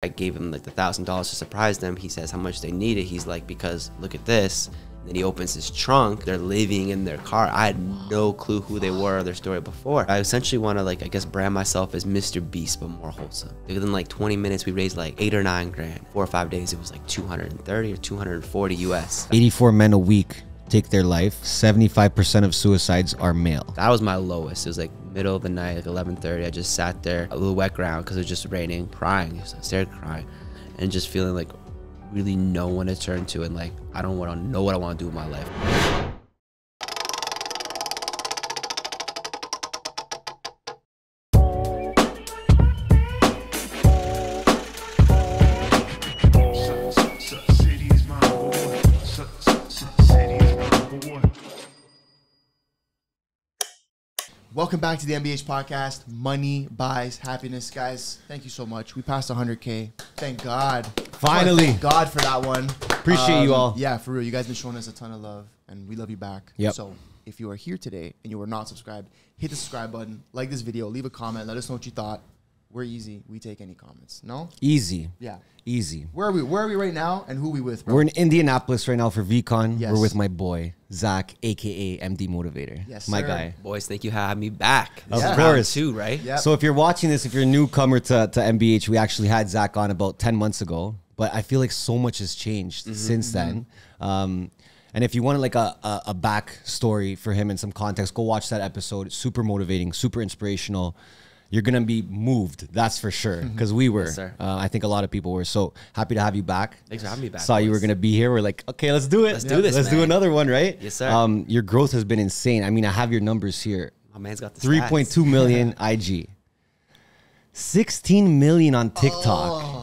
I gave him like the $1,000 to surprise them. He says how much they need it. He's like, because look at this. And then he opens his trunk. They're living in their car. I had no clue who they were or their story before. I essentially want to, like, I guess brand myself as Mr. Beast, but more wholesome. Within like 20 minutes, we raised like 8 or 9 grand. 4 or 5 days, it was like 230 or 240 US. 84 men a week take their life. 75% of suicides are male. That was my lowest. It was like middle of the night, like 11:30. I just sat there, a little wet ground because it was just raining, crying. I started crying and just feeling like really no one to turn to, and like I don't want to know what I want to do with my life. Welcome back to the MBH podcast. Money buys happiness, guys. Thank you so much. We passed 100K. Thank God. Finally. Thank God for that one. Appreciate you all. Yeah, for real. You guys have been showing us a ton of love, and we love you back. Yep. So if you are here today and you are not subscribed, hit the subscribe button, like this video, leave a comment, let us know what you thought. We're easy. We take any comments. No? Easy. Yeah. Easy. Where are we right now, and who are we with, bro? We're in Indianapolis right now for VeeCon. Yes. We're with my boy, Zach, a.k.a. MD Motivator. Yes, my guy. Boys, thank you for having me back. Of course. Too, right? Yep. So if you're watching this, if you're a newcomer to MBH, we actually had Zach on about 10 months ago, but I feel like so much has changed since then. And if you want like a back story for him and some context, go watch that episode. It's super motivating, super inspirational. You're going to be moved, that's for sure, because we were. Yes, I think a lot of people were. So happy to have you back. Thanks for having me back. Saw you were going to be here. We're like, okay, let's do it. Let's do this. Let's do another one, right? Yes, sir. Your growth has been insane. I mean, I have your numbers here. My man's got the 3.2 million IG. 16 million on TikTok. Oh.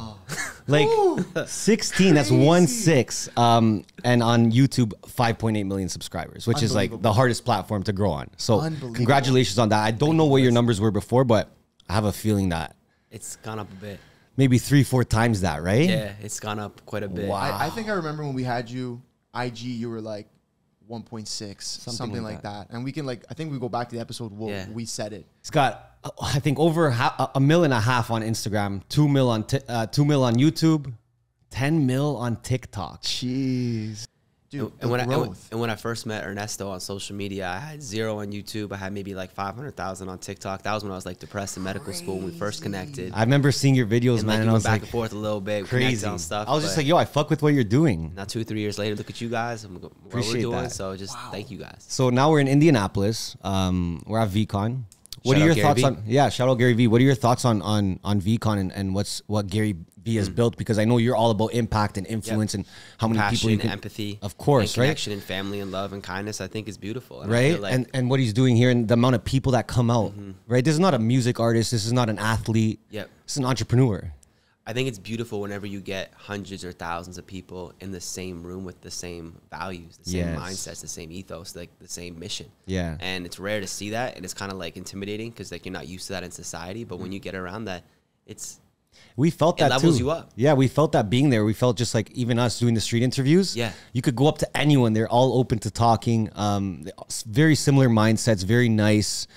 Like, ooh, 16, that's 1-6. And on YouTube, 5.8 million subscribers, which is like the hardest platform to grow on. So congratulations on that. I don't know what your numbers were before, but I have a feeling that it's gone up a bit. Maybe 3-4 times that, right? Yeah, it's gone up quite a bit. Wow. I think I remember when we had you, IG, you were like 1.6, something like that. And we can, like, I think we go back to the episode where we said it. It's got, I think, over $1.5 million on Instagram, 2 mil on YouTube, 10 mil on TikTok. Jeez. Dude, and when I first met Ernesto on social media, I had 0 on YouTube. I had maybe like 500,000 on TikTok. That was when I was like depressed in medical school when we first connected. I remember seeing your videos, and, man, like, and I was back and forth a little bit, crazy on stuff. I was just like, yo, I fuck with what you're doing. Now 2-3 years later, look at you guys. Appreciate what we're doing. So just thank you guys. So now we're in Indianapolis. We're at VeeCon. What are your thoughts on? Yeah, shout out Gary V. What are your thoughts on VeeCon and what Gary V has built? Because I know you're all about impact and influence and how many people you can, empathy, of course, right? Connection and family and love and kindness. I think is beautiful, and right? Like, and what he's doing here and the amount of people that come out, right? This is not a music artist. This is not an athlete. Yep, it's an entrepreneur. I think it's beautiful whenever you get hundreds or thousands of people in the same room with the same values, the same mindsets, the same ethos, like the same mission. Yeah. And it's rare to see that. And it's kind of like intimidating because like you're not used to that in society. But when you get around that, it's... We felt that levels you up. Yeah, we felt that being there. We felt just like even us doing the street interviews. Yeah. You could go up to anyone. They're all open to talking. Very similar mindsets, very nice.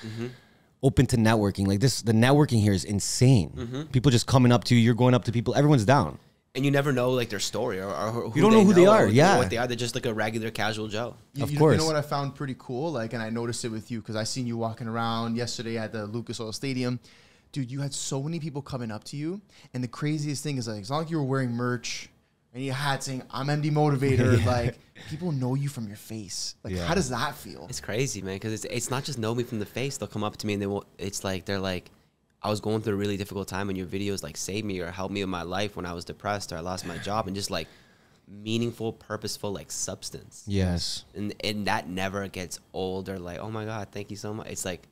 Open to networking. Like this, the networking here is insane. People just coming up to you. You're going up to people. Everyone's down. And you never know like their story or who you don't know who they are. Yeah, what they are. They're just like a regular casual Joe. Of course. You know what I found pretty cool? Like, and I noticed it with you because I seen you walking around yesterday at the Lucas Oil Stadium. Dude, you had so many people coming up to you. And the craziest thing is like, it's not like you were wearing merch and you had saying, I'm MD Motivator. Like, people know you from your face. Like, how does that feel? It's crazy, man, because it's not just know me from the face. They'll come up to me and they won't. It's like, they're like, I was going through a really difficult time and your videos, like, saved me or helped me in my life when I was depressed or I lost my job. And just, like, meaningful, purposeful, like, substance. Yes. And that never gets old or, like, oh, my God, thank you so much. It's like,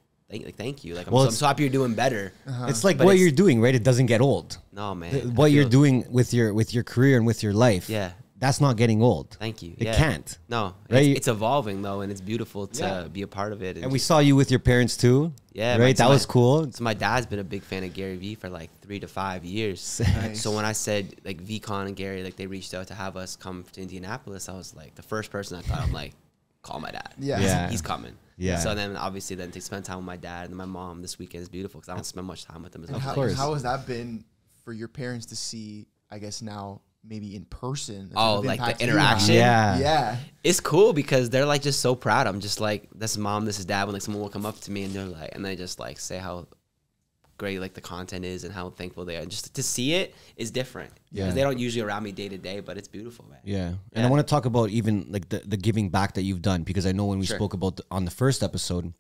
thank you. Like, I'm so happy you're doing better. It's like what you're doing, right? It doesn't get old. No, man. What you're doing with your career and with your life. Yeah. That's not getting old. Thank you. It can't. No. Right? It's evolving, though, and it's beautiful to be a part of it. And we saw you with your parents, too. Yeah. Right? That was cool. So my dad's been a big fan of Gary Vee for, like, 3 to 5 years. Nice. So when I said, like, VeeCon and Gary, like, they reached out to have us come to Indianapolis, I was, like, the first person I thought, I'm like, call my dad. Yeah. He's coming. Yeah. So then, obviously, then to spend time with my dad and my mom this weekend is beautiful because I don't spend much time with them. As much. How has that been for your parents to see, I guess now maybe in person. Oh, like the interaction. Yeah. Yeah. It's cool because they're like just so proud. I'm just like, that's mom, this is dad. When like someone will come up to me and they're like, and they just like say how great like the content is and how thankful they are. And just to see it is different. Yeah. Because they don't usually around me day to day, but it's beautiful, man. Yeah. And yeah. I want to talk about even like the giving back that you've done, because I know when we spoke about on the first episode,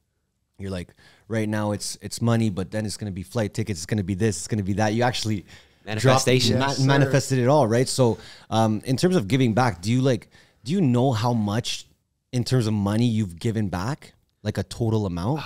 you're like, right now it's money, but then it's going to be flight tickets. It's going to be this, it's going to be that. You actually manifestation manifested it all, right? So in terms of giving back, do you know how much in terms of money you've given back, like a total amount?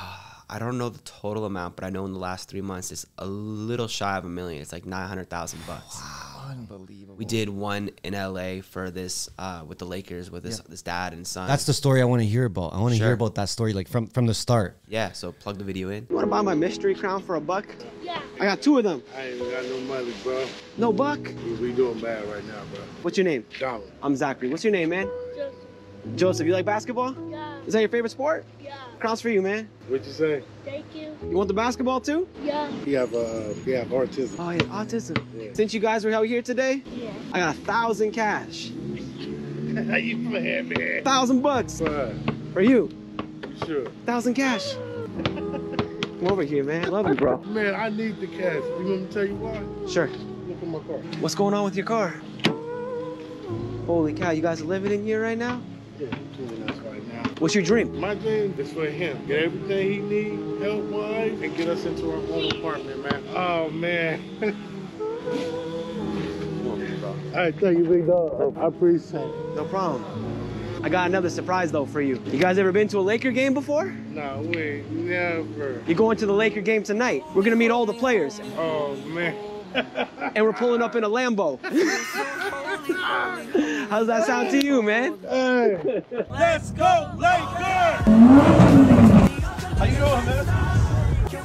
I don't know the total amount, but I know in the last 3 months it's a little shy of $1 million. It's like $900,000. Wow, unbelievable. We did one in LA for this with the Lakers with this dad and son. That's the story I want to hear about. I want to hear about that story, like from the start. Yeah, so plug the video in. You want to buy my mystery crown for $1? Yeah. I got 2 of them. I ain't got no money, bro. No buck? We doing bad right now, bro. What's your name? Donald. I'm Zachary. What's your name, man? Joseph. Joseph, you like basketball? Yeah. Is that your favorite sport? Yeah. Crowns for you, man. What'd you say? Thank you. You want the basketball too? Yeah. We have autism. Oh yeah, autism. Yeah. Since you guys were out here today, yeah, I got 1,000 cash. You mad, man? $1,000 bucks. What? For you. You sure? 1,000 cash. Come over here, man. I love you, bro. Man, I need the cash. You want me to tell you why? Sure. Look at my car. What's going on with your car? Holy cow, you guys are living in here right now? Yeah, what's your dream? My dream is for him. Get everything he needs, help wise, and get us into our own apartment, man. Oh, man. All right, thank you, big dog. I appreciate it. No problem. I got another surprise, though, for you. You guys ever been to a Laker game before? No, we never. You're going to the Laker game tonight. We're going to meet all the players. Oh, man. And we're pulling up in a Lambo. How's that sound to you, man? Hey. Let's go, Lakers! How you doing, man? Here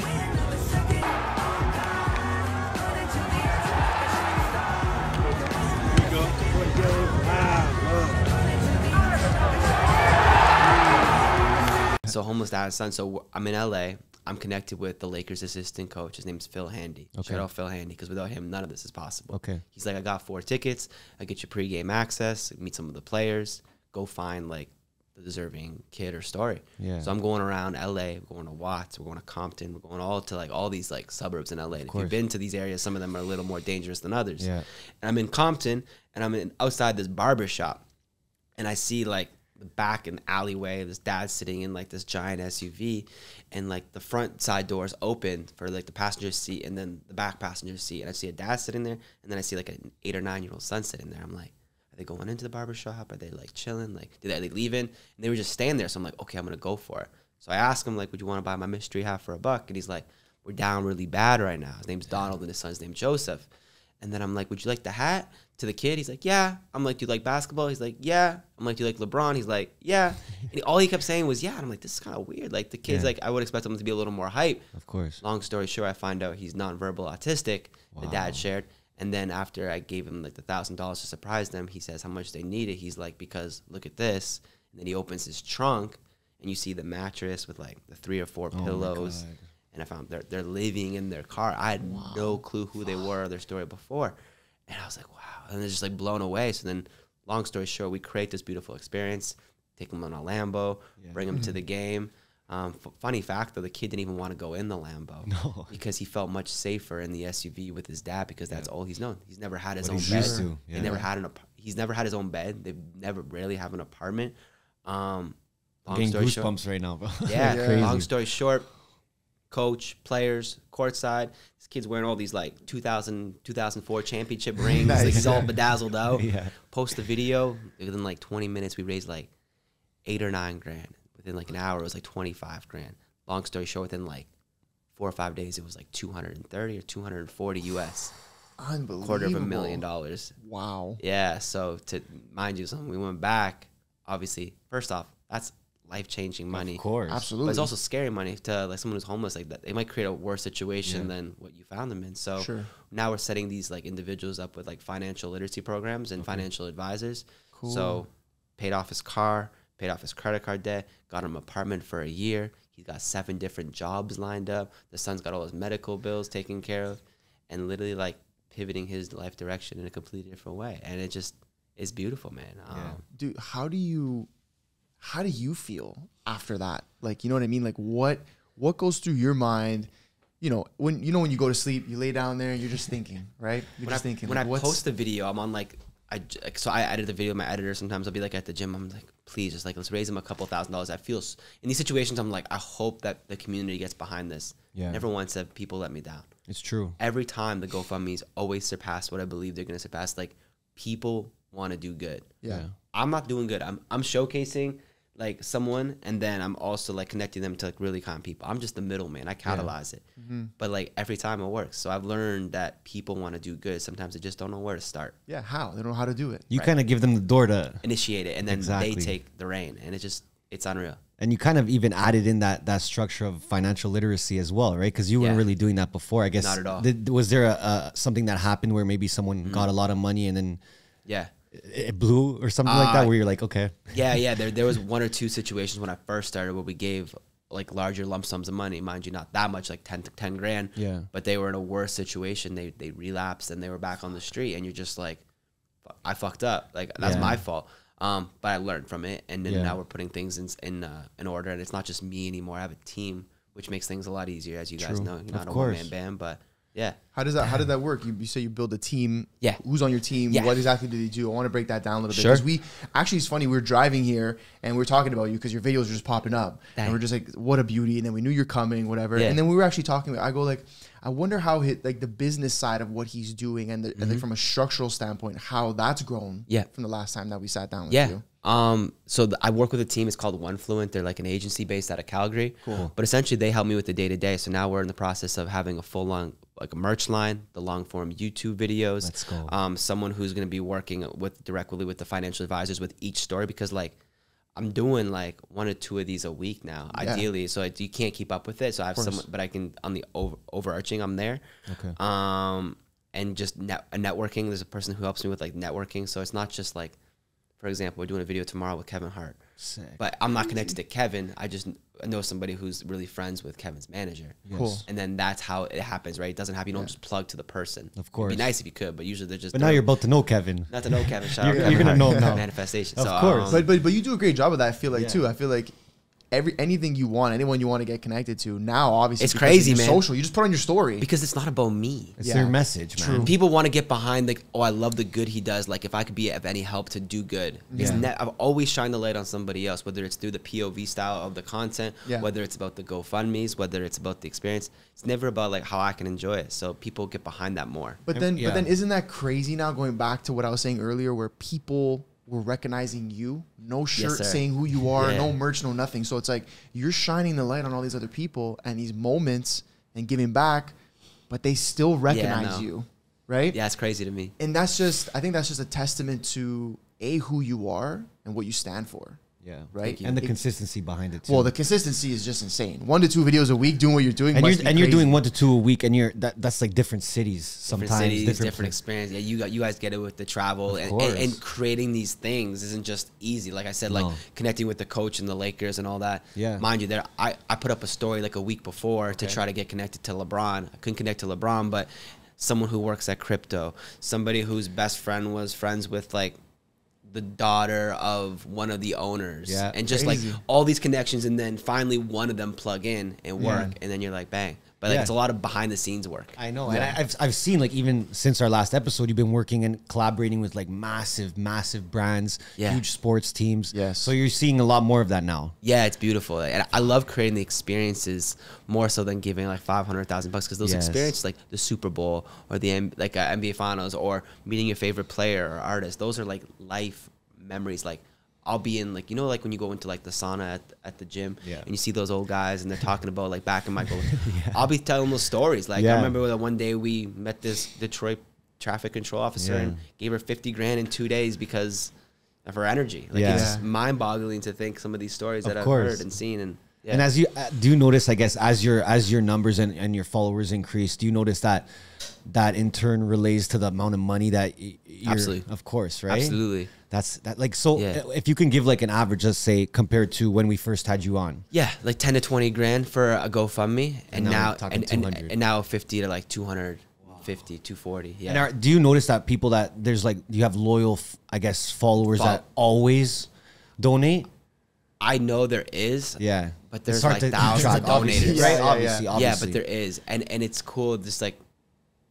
we go. So homeless dad and son. So I'm in LA. I'm connected with the Lakers assistant coach. His name's Phil Handy. Okay. Shout out Phil Handy, because without him, none of this is possible. Okay. He's like, I got 4 tickets. I get you pregame access, meet some of the players, go find like the deserving kid or story. Yeah. So I'm going around LA, we're going to Watts, we're going to Compton, we're going all to like all these like suburbs in LA. If you've been to these areas, some of them are a little more dangerous than others. Yeah. And I'm in Compton and I'm outside this barber shop, and I see like the back and alleyway, this dad's sitting in like this giant SUV, and like the front side doors open for like the passenger seat and then the back passenger seat, and I see a dad sitting there, and then I see like an 8 or 9 year old son sitting there. I'm like, are they going into the barbershop? Are they like chilling? Like, did they leave in? And they were just standing there. So I'm like, okay, I'm gonna go for it. So I asked him like, would you want to buy my mystery hat for $1? And he's like, we're down really bad right now. His name's Donald and his son's named Joseph. And then I'm like, would you like the hat? To the kid, he's like, yeah. I'm like, do you like basketball? He's like, yeah. I'm like, do you like LeBron? He's like, yeah. And all he kept saying was, yeah. And I'm like, this is kind of weird. Like, the kid's like, I would expect him to be a little more hype. Of course. Long story short, I find out he's nonverbal autistic. Wow. The dad shared. And then after I gave him like the $1,000 to surprise them, he says how much they need it. He's like, because look at this. And then he opens his trunk and you see the mattress with like the 3 or 4 pillows. And I found they're living in their car. I had no clue who they were or their story before. And I was like, wow. And they're just like blown away. So then, long story short, we create this beautiful experience, take them on a Lambo, bring them to the game. Funny fact, though, the kid didn't even want to go in the Lambo because he felt much safer in the SUV with his dad, because that's all he's known. He's never had his own bed. He never had he's never had his own bed. They never really have an apartment. Getting goosebumps right now, bro. Yeah, yeah. Long story short, coach, players, courtside. This kid's wearing all these like 2004 championship rings. Nice. Like, he's all bedazzled out. Yeah. Post the video. Within like 20 minutes, we raised like $8 or $9 grand. Within like an hour, it was like 25 grand. Long story short, within like 4 or 5 days, it was like 230 or 240 US. Unbelievable. $250,000. Wow. Yeah. So to mind you, something we went back. Obviously, first off, that's life-changing money. Of course. Absolutely. But it's also scary money to like someone who's homeless like that. They might create a worse situation than what you found them in. So now we're setting these like individuals up with like financial literacy programs and financial advisors. Cool. So paid off his car, paid off his credit card debt, got him an apartment for a year. He's got 7 different jobs lined up. The son's got all his medical bills taken care of. And literally like pivoting his life direction in a completely different way. And it just, it's beautiful, man. Yeah. Dude, how do you feel after that? Like, you know what I mean? Like what goes through your mind? You know, when you go to sleep, you lay down there and you're just thinking, right? You're just thinking. When I post a video, I'm on like, so I edit the video, my editor, sometimes I'll be like at the gym, I'm like, please, just like, let's raise him a couple $1,000. I feel, in these situations, I'm like, I hope that the community gets behind this. Yeah. Never once have people let me down. It's true. Every time the GoFundMe's always surpass what I believe they're going to surpass. Like, people want to do good. Yeah. I'm not doing good. I'm showcasing like someone, and then I'm also like connecting them to like really kind people. I'm just the middleman. I catalyze it. Mm-hmm. But like every time it works. So I've learned that people want to do good. Sometimes they just don't know where to start. Yeah, how? They don't know how to do it. You kind of give them the door to initiate it, and then they take the reign, and it's unreal. And you kind of even added in that structure of financial literacy as well, right? Because you weren't really doing that before, I guess. Not at all. Was there something that happened where maybe someone got a lot of money and then... Yeah. It blew or something like that, where you're like, okay. Yeah. There was one or two situations when I first started where we gave like larger lump sums of money, mind you, not that much, like 10 grand. Yeah. But they were in a worse situation. They relapsed and they were back on the street, and you're just like, I fucked up. Like, that's my fault. But I learned from it, and then now we're putting things in order, and it's not just me anymore. I have a team, which makes things a lot easier, as you guys know. You're not a one-man band, but... Yeah. How did that work? You say you build a team. Yeah. Who's on your team? Yeah. What exactly do they do? I want to break that down a little bit. Because we actually, it's funny, we were driving here and we were talking about you because your videos are just popping up. Dang. And we're just like, what a beauty. And then we knew you're coming, whatever. Yeah. And then we were actually talking about, I go like, I wonder how like the business side of what he's doing and, and like from a structural standpoint, how that's grown from the last time that we sat down with you. So I work with a team. It's called One Fluent. They're like an agency based out of Calgary. Cool. But essentially, they help me with the day to day. So now we're in the process of having a full on like a merch line, the long form YouTube videos. Let's go. Someone who's going to be working with directly with the financial advisors with each story, because like I'm doing like 1 or 2 of these a week now, ideally. So you can't keep up with it. So I have someone, but I can on the overarching. I'm there. Okay. And just networking. There's a person who helps me with like networking. So it's not just like. For example, we're doing a video tomorrow with Kevin Hart. Sick. But I'm not connected to Kevin. I just know somebody who's really friends with Kevin's manager. Yes. Cool. And then that's how it happens, right? It doesn't happen. You don't just plug to the person. Of course. It'd be nice if you could, but usually they're just... But now you're about to know Kevin. Not to know Kevin. Shout out Kevin Hart. You're going to know him now. Manifestation. Of course. But you do a great job of that, I feel like, too. I feel like... anything you want, anyone you want to get connected to now, obviously it's crazy, man. Social, you just put on your story because it's not about me. It's their message, man. True. People want to get behind like, oh, I love the good he does. Like if I could be of any help to do good, because I've always shined the light on somebody else, whether it's through the POV style of the content, whether it's about the GoFundMes, whether it's about the experience. It's never about like how I can enjoy it. So people get behind that more. But then isn't that crazy now? Going back to what I was saying earlier, where people. We're recognizing you, no shirt saying who you are, no merch, no nothing. So it's like you're shining the light on all these other people and these moments and giving back, but they still recognize you, right? Yeah, it's crazy to me. And that's just, I think that's just a testament to A, who you are and what you stand for. Yeah. Right. And the consistency behind it too. Well, the consistency is just insane. 1 to 2 videos a week doing what you're doing. And you're doing 1 to 2 a week, and that's like different cities sometimes. Different cities, different experience. Yeah, you guys get it with the travel and creating these things isn't just easy. Like I said, like connecting with the coach and the Lakers and all that. Yeah. Mind you, I put up a story like a week before to try to get connected to LeBron. I couldn't connect to LeBron, but someone who works at crypto, somebody whose best friend was friends with like the daughter of one of the owners and just like all these connections, and then finally one of them plug in and work and then you're like bang. But like, it's a lot of behind the scenes work. I know. Yeah. And I've seen like even since our last episode, you've been working and collaborating with like massive brands, huge sports teams. Yes. So you're seeing a lot more of that now. Yeah, it's beautiful. And I love creating the experiences more so than giving like $500,000 because those experiences like the Super Bowl or the like NBA Finals or meeting your favorite player or artist, those are like life memories. Like I'll be in like, you know, like when you go into like the sauna at the gym and you see those old guys and they're talking about like back in my goal. I'll be telling those stories. Like I remember that one day we met this Detroit traffic control officer and gave her 50 grand in 2 days because of her energy. Like it's just mind boggling to think some of these stories that I've heard and seen. And and as you do you notice, I guess, as your numbers and your followers increase, do you notice that in turn relates to the amount of money that you're, absolutely, of course, right? Absolutely. That's that, like, so if you can give like an average, let's say, compared to when we first had you on. Yeah, like 10 to 20 grand for a GoFundMe, and now 50 to like 200. 250, 240. Yeah. And do you notice that people that there's like, you have loyal, I guess, followers that always donate? I know there is. Yeah. But there's like thousands of donators. Right? Obviously, obviously. Yeah, but there is. And it's cool. Just like,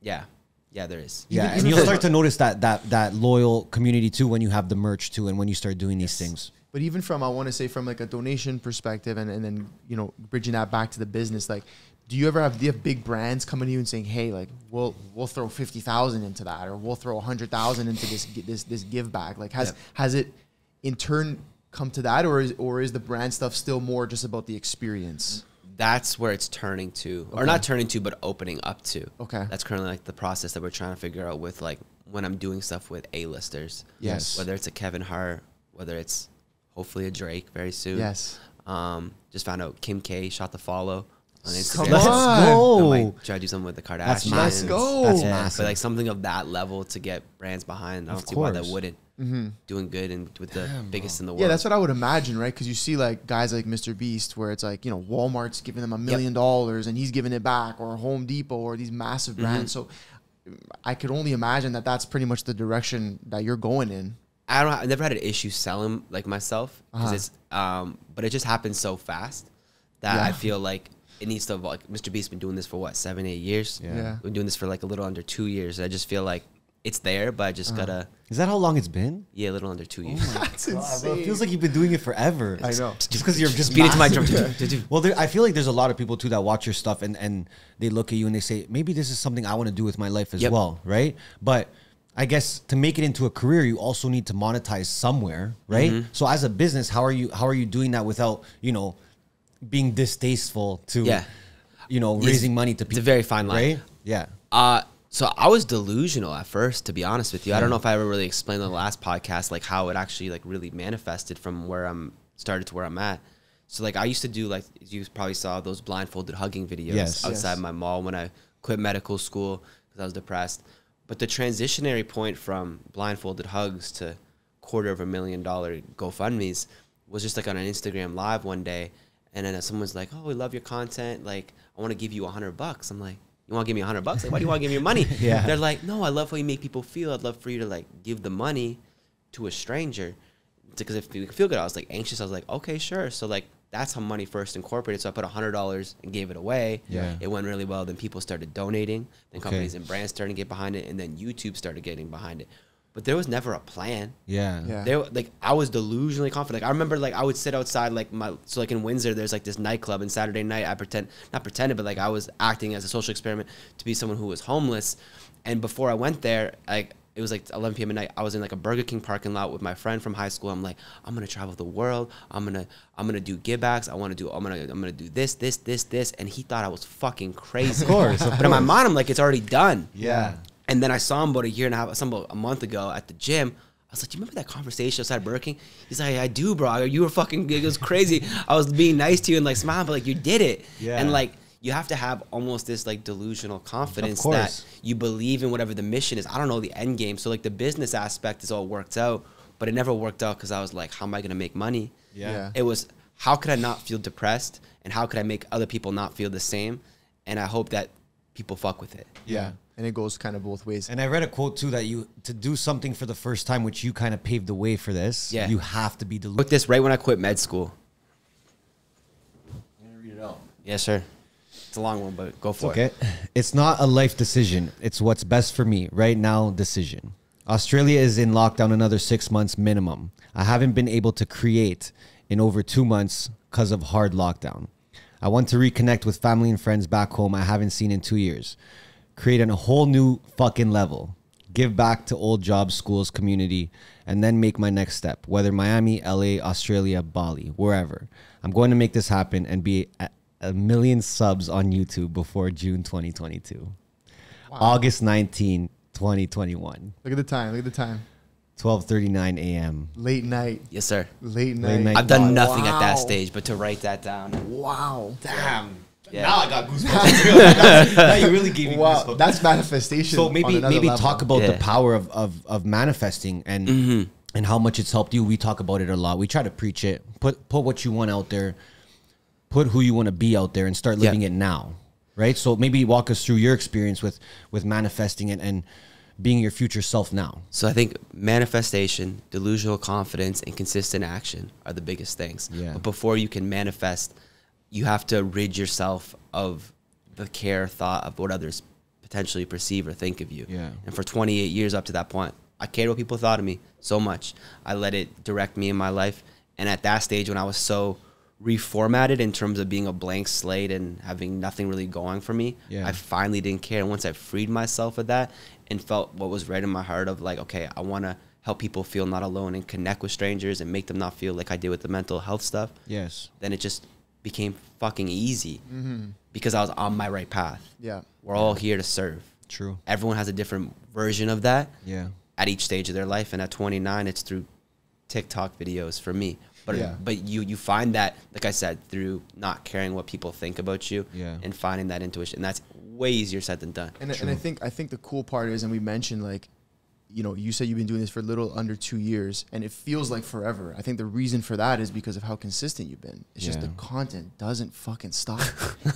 yeah. Yeah, there is. Yeah, and you'll start to notice that loyal community too when you have the merch too and when you start doing these things. But even from, I want to say from like a donation perspective and then, you know, bridging that back to the business, like, do you have big brands coming to you and saying, hey, like, we'll throw 50,000 into that or we'll throw 100,000 into this give back? Like, has it in turn come to that, or is the brand stuff still more just about the experience? That's where it's turning to, or not turning to, but opening up to. Okay. That's currently like the process that we're trying to figure out with like when I'm doing stuff with A-listers. Yes. Whether it's a Kevin Hart, whether it's hopefully a Drake very soon. Yes. Just found out Kim K shot the follow on Instagram. Let's go. And like, try to do something with the Kardashians. Let's go. That's massive. But like something of that level to get brands behind. I don't see why that wouldn't. Mm-hmm. Doing good and with the biggest in the world. Yeah, that's what I would imagine, right? Because you see like guys like Mr. Beast where it's like, you know, Walmart's giving them $1 million and he's giving it back, or Home Depot, or these massive brands. So I could only imagine that that's pretty much the direction that you're going in. I never had an issue selling like myself, because but it just happens so fast that I feel like it needs to evolve. Like, Mr. Beast's been doing this for what, 7, 8 years? Yeah. We've been doing this for like a little under 2 years. I just feel like it's there, but I just gotta. Is that how long it's been? Yeah, a little under 2 years. Oh my That's God, insane. Bro, it feels like you've been doing it forever. I know. Just because you're just beat it to my drum. Well, I feel like there's a lot of people too that watch your stuff and they look at you and they say, maybe this is something I want to do with my life as well, right? But I guess to make it into a career, you also need to monetize somewhere, right? So as a business, how are you doing that without, you know, being distasteful to, you know, raising money to people? It's a very fine line, right? Yeah. So I was delusional at first, to be honest with you. I don't know if I ever really explained on the last podcast, like how it actually like really manifested from where I'm started to where I'm at. So like I used to do, like you probably saw those blindfolded hugging videos outside my mall when I quit medical school because I was depressed. But the transitionary point from blindfolded hugs to $250,000 GoFundMes was just like on an Instagram live one day. And then someone's like, oh, we love your content. Like, I want to give you $100. I'm like, you want to give me $100? Like, why do you want to give me your money? They're like, no, I love how you make people feel. I'd love for you to like give the money to a stranger because if you feel good. I was like anxious. I was like, okay, sure. So like, that's how money first incorporated. So I put $100 and gave it away. Yeah. It went really well. Then people started donating. Then companies and brands started to get behind it. And then YouTube started getting behind it. But there was never a plan. There, like, I was delusionally confident. Like, I remember, like, I would sit outside, like, so, like, in Windsor, there's, like, this nightclub. And Saturday night, I not pretended, but, like, I was acting as a social experiment to be someone who was homeless. And before I went there, like, it was, like, 11 p.m. at night. I was in, like, a Burger King parking lot with my friend from high school. I'm like, I'm going to travel the world. I'm going to do give backs. I'm going to do this. And he thought I was fucking crazy. Of course. But in my mind, I'm like, it's already done. Yeah. And then I saw him about a year and a half, about a month ago at the gym. I was like, do you remember that conversation outside Burger King? He's like, I do, bro. You were fucking, it was crazy. I was being nice to you and like smiling, but like you did it. Yeah. And like, you have to have almost this like delusional confidence that you believe in whatever the mission is. I don't know the end game. So like the business aspect is all worked out, but it never worked out because I was like, how am I going to make money? Yeah. It was, how could I not feel depressed? And how could I make other people not feel the same? And I hope that people fuck with it. Yeah. And it goes kind of both ways. And I read a quote too that to do something for the first time, which you kind of paved the way for this, you have to be delusional. Look this right when I quit med school. I'm going to read it out. Yes, sir. It's a long one, but go for it. Okay. It's not a life decision. It's what's best for me right now decision. Australia is in lockdown another 6 months minimum. I haven't been able to create in over 2 months because of hard lockdown. I want to reconnect with family and friends back home I haven't seen in 2 years. Create a whole new fucking level. Give back to old jobs, schools, community, and then make my next step, whether Miami, LA, Australia, Bali, wherever. I'm going to make this happen and be at 1 million subs on YouTube before June 2022. Wow. August 19, 2021. Look at the time. 12:39 a.m. Late night. Yes, sir. Late night. I've done nothing at that stage, but to write that down. Wow. Damn. Yeah. Now I got goosebumps. Now you really gave me goosebumps. That's manifestation. So maybe talk about the power of manifesting and how much it's helped you. We talk about it a lot. We try to preach it. Put what you want out there. Put who you want to be out there and start living it now. right? So maybe walk us through your experience with manifesting it and being your future self now. So I think manifestation, delusional confidence, and consistent action are the biggest things. Yeah. But before you can manifest, you have to rid yourself of the care thought of what others potentially perceive or think of you. Yeah. And for 28 years up to that point, I cared what people thought of me so much. I let it direct me in my life. And at that stage when I was so reformatted in terms of being a blank slate and having nothing really going for me, yeah, I finally didn't care. And once I freed myself of that and felt what was right in my heart of like, okay, I want to help people feel not alone and connect with strangers and make them not feel like I did with the mental health stuff. Yes. Then it just became fucking easy, mm-hmm, because I was on my right path. Yeah. We're all here to serve. True. Everyone has a different version of that. Yeah. At each stage of their life. And at 29, it's through TikTok videos for me. But yeah, but you find that, like I said, through not caring what people think about you, yeah, and finding that intuition. And that's way easier said than done. And I think the cool part is, and we mentioned, like, you know, you said you've been doing this for a little under 2 years, and it feels like forever. I think the reason for that is because of how consistent you've been. It's, yeah, just the content doesn't fucking stop.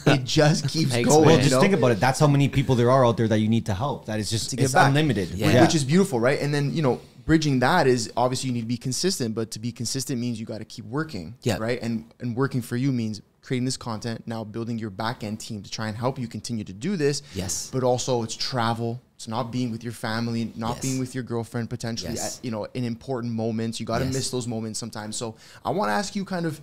It just keeps going. Well, just think about it. That's how many people there are out there that you need to help. That is just, it's unlimited. Yeah. Which is beautiful, right? And then, you know, bridging that is obviously you need to be consistent, but to be consistent means you got to keep working, yeah, right? And working for you means creating this content, now building your back-end team to try and help you continue to do this. Yes. But also it's travel. It's not being with your family, not, yes, being with your girlfriend potentially, yes, at, you know, in important moments. You got to, yes, miss those moments sometimes. So I want to ask you kind of,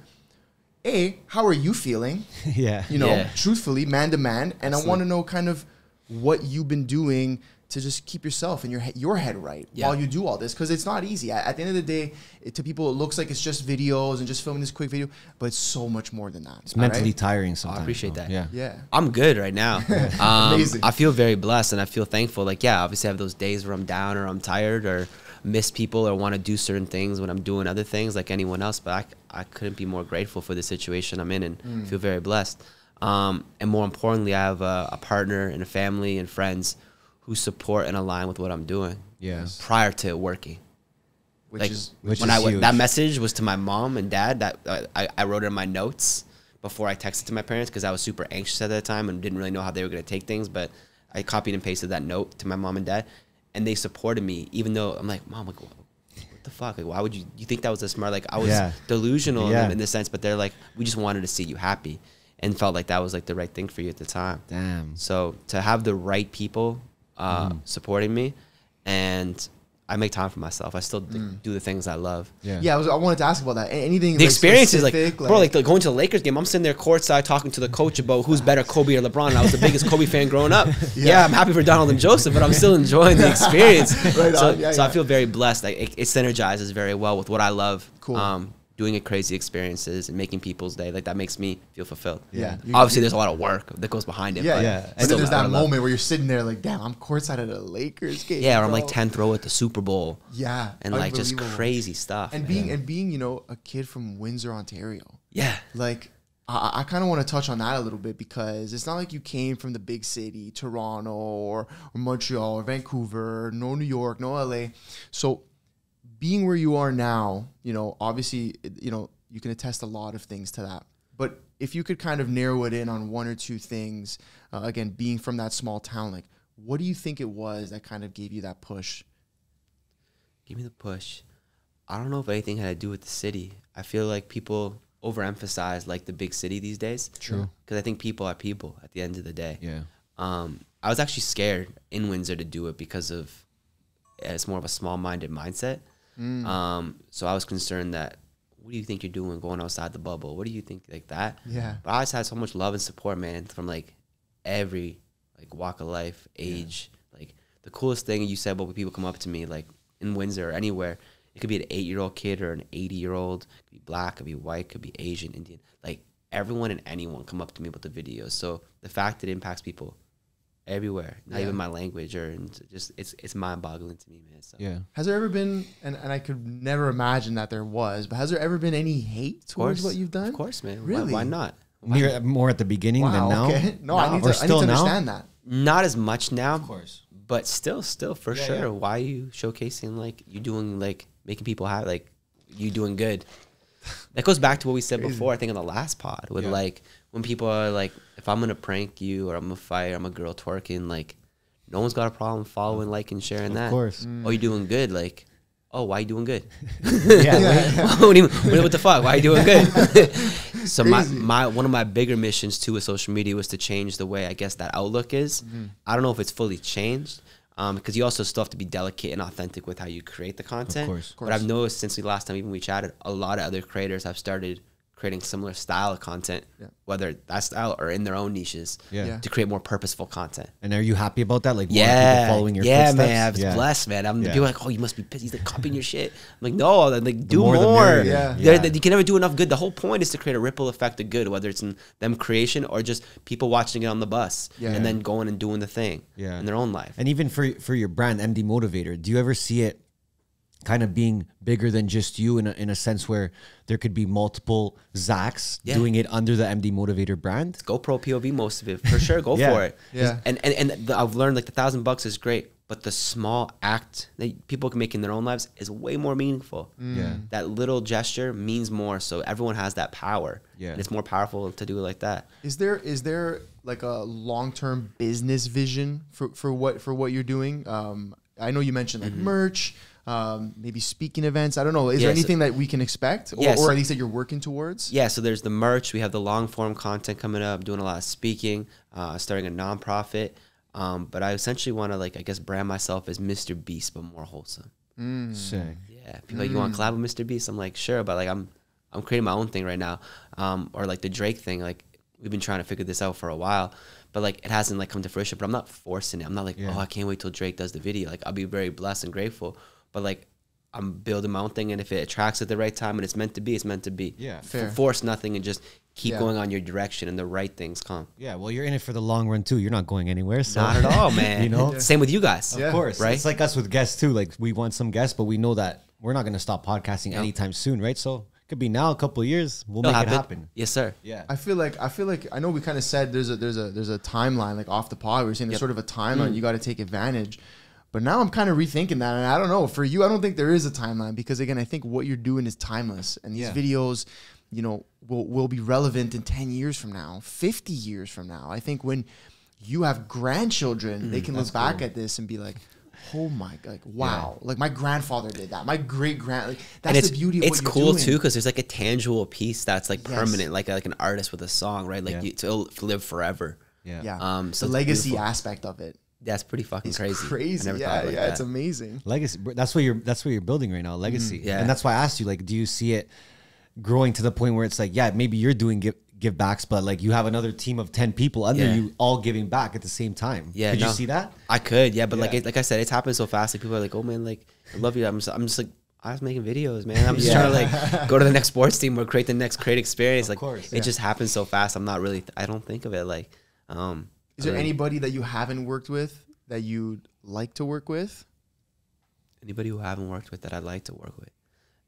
A, how are you feeling? Yeah. You know, yeah, truthfully, man to man. And absolutely, I want to know kind of what you've been doing to just keep yourself and your head right, yeah, while you do all this, because it's not easy. At the end of the day, to people, it looks like it's just videos and just filming this quick video, but it's so much more than that. It's mentally, right, tiring sometimes. I appreciate that. Yeah, yeah. I'm good right now. Amazing. I feel very blessed and I feel thankful. Like, yeah, obviously I have those days where I'm down or I'm tired or miss people or want to do certain things when I'm doing other things like anyone else, but I couldn't be more grateful for the situation I'm in and feel very blessed. And more importantly, I have a partner and a family and friends who support and align with what I'm doing. Yes. Prior to working, which, like, is which when is I huge. That message was to my mom and dad. That I wrote it in my notes before I texted to my parents because I was super anxious at that time and didn't really know how they were going to take things. But I copied and pasted that note to my mom and dad, and they supported me. Even though I'm like, Mom, like, what the fuck? Like, why would you think that was a smart? Like, I was, yeah, delusional, yeah, in this sense. But they're like, we just wanted to see you happy, and felt like that was like the right thing for you at the time. Damn. So to have the right people supporting me, and I make time for myself. I still do the things I love. Yeah, yeah. I wanted to ask about that. Anything, the experience is like, bro, like going to the Lakers game, I'm sitting there courtside talking to the coach about who's better, Kobe or LeBron. And I was the biggest Kobe fan growing up. Yeah, yeah, I'm happy for Donald and Joseph, but I'm still enjoying the experience. Right on. So, yeah, so yeah, I feel very blessed. Like it synergizes very well with what I love. Cool. Doing crazy experiences and making people's day, like that makes me feel fulfilled. Yeah. Obviously, there's a lot of work that goes behind it. Yeah, yeah. And then there's that moment where you're sitting there like, damn, I'm courtside at a Lakers game. Yeah, or I'm like 10th row at the Super Bowl. Yeah. And like just crazy stuff. And being, you know, a kid from Windsor, Ontario. Yeah. Like, I kind of want to touch on that a little bit because it's not like you came from the big city, Toronto or Montreal or Vancouver, no New York, no LA. So being where you are now, you know, obviously, you know, you can attest a lot of things to that. But if you could kind of narrow it in on one or two things, again, being from that small town, like, what do you think it was that kind of gave you that push? Give me the push. I don't know if anything had to do with the city. I feel like people overemphasize, like, the big city these days. True. Because I think people are people at the end of the day. Yeah. I was actually scared in Windsor to do it because of, it's more of a small-minded mindset. So I was concerned that, what do you think you're doing going outside the bubble? What do you think, like that? Yeah. But I always had so much love and support, man, from like every like walk of life, age. Yeah. Like the coolest thing you said, but when people come up to me, like in Windsor or anywhere, it could be an 8-year-old kid or an 80-year-old, it could be black, could be white, could be Asian, Indian, like everyone and anyone come up to me about the videos. So the fact that it impacts people everywhere, not even my language, or just it's mind boggling to me, man. So. Yeah. Has there ever been, and I could never imagine that there was, but has there ever been any hate towards what you've done? Of course, man. Really? Why not? Why? More at the beginning than now. Okay. No, I need to understand that. Not as much now, of course, but still for sure. Yeah. Why are you showcasing like you doing like making people happy, like you doing good? That goes back to what we said before. I think on the last pod with like. when people are like, if I'm gonna prank you or I'm gonna fight, or I'm a girl twerking, like no one's got a problem following, liking, sharing that. Of course. Oh, you doing good? Like, oh, why you doing good? Yeah. What the fuck? Why you doing good? So one of my bigger missions too with social media was to change the way I guess that outlook is. Mm-hmm. I don't know if it's fully changed. Because you also still have to be delicate and authentic with how you create the content. Of course. But I've noticed since the last time even we chatted, a lot of other creators have started creating similar style of content, whether that style or in their own niches, to create more purposeful content. And are you happy about that? Like, more people following your footsteps? Man, I was blessed, man. I'm the people like, oh, you must be pissed. He's like copying your shit. I'm like, no, like do more. You can never do enough good. The whole point is to create a ripple effect of good, whether it's in them creation or just people watching it on the bus and then going and doing the thing in their own life. And even for your brand, MD Motivator, do you ever see it kind of being bigger than just you in a sense where there could be multiple Zachs doing it under the MD Motivator brand? GoPro POV most of it, for sure. Go for it. Yeah. And I've learned like the $1,000 is great, but the small act that people can make in their own lives is way more meaningful. Mm. Yeah. That little gesture means more. So everyone has that power. Yeah. And it's more powerful to do it like that. Is there like a long-term business vision for what you're doing? I know you mentioned like merch, maybe speaking events. I don't know. Is there anything that we can expect or at least that you're working towards? Yeah. So there's the merch. We have the long form content coming up, doing a lot of speaking, starting a nonprofit. But I essentially want to like, I guess, brand myself as Mr. Beast, but more wholesome. Mm. Sick. Yeah. People like, you want to collab with Mr. Beast? I'm like, sure. But like, I'm creating my own thing right now. Or like the Drake thing. Like we've been trying to figure this out for a while, but like it hasn't like come to fruition, but I'm not forcing it. I'm not like, oh, I can't wait till Drake does the video. Like I'll be very blessed and grateful. But like, I'm building my own thing, and if it attracts at the right time and it's meant to be, it's meant to be. Yeah, fair. Force nothing and just keep going on your direction, and the right things come. Yeah, well, you're in it for the long run too. You're not going anywhere. So. Not at all, man. You know, same with you guys. Of course, right? It's like us with guests too. Like we want some guests, but we know that we're not going to stop podcasting anytime soon, right? So it could be now, a couple of years, we'll make it happen. Yes, sir. Yeah. I feel like I know we kind of said there's a timeline like off the pod. We were saying there's sort of a timeline you got to take advantage. But now I'm kind of rethinking that, and I don't know. For you, I don't think there is a timeline because, again, I think what you're doing is timeless. And these videos, you know, will be relevant in 10 years from now, 50 years from now. I think when you have grandchildren, they can look back at this and be like, oh my God, like, wow. Yeah. Like my grandfather did that. My great-grand, like, that's the beauty of what you're doing. It's cool too because there's like a tangible piece that's like permanent, like an artist with a song, right? Like it'll live forever. Yeah. So the legacy aspect of it. That's pretty fucking crazy. Crazy, yeah, it's amazing. Legacy. That's what you're building right now. Legacy, and that's why I asked you, like, do you see it growing to the point where it's like, yeah, maybe you're doing give backs, but like you have another team of 10 people under you, all giving back at the same time. Yeah, could you see that? I could, yeah, but like I said, it's happened so fast. Like people are like, oh man, like I love you. I'm just like, I was making videos, man. I'm just trying to like go to the next sports team or create the next great experience. Like it just happens so fast. I'm not really. I don't think of it like. Is there anybody that you haven't worked with that you'd like to work with? Anybody who I haven't worked with that I'd like to work with?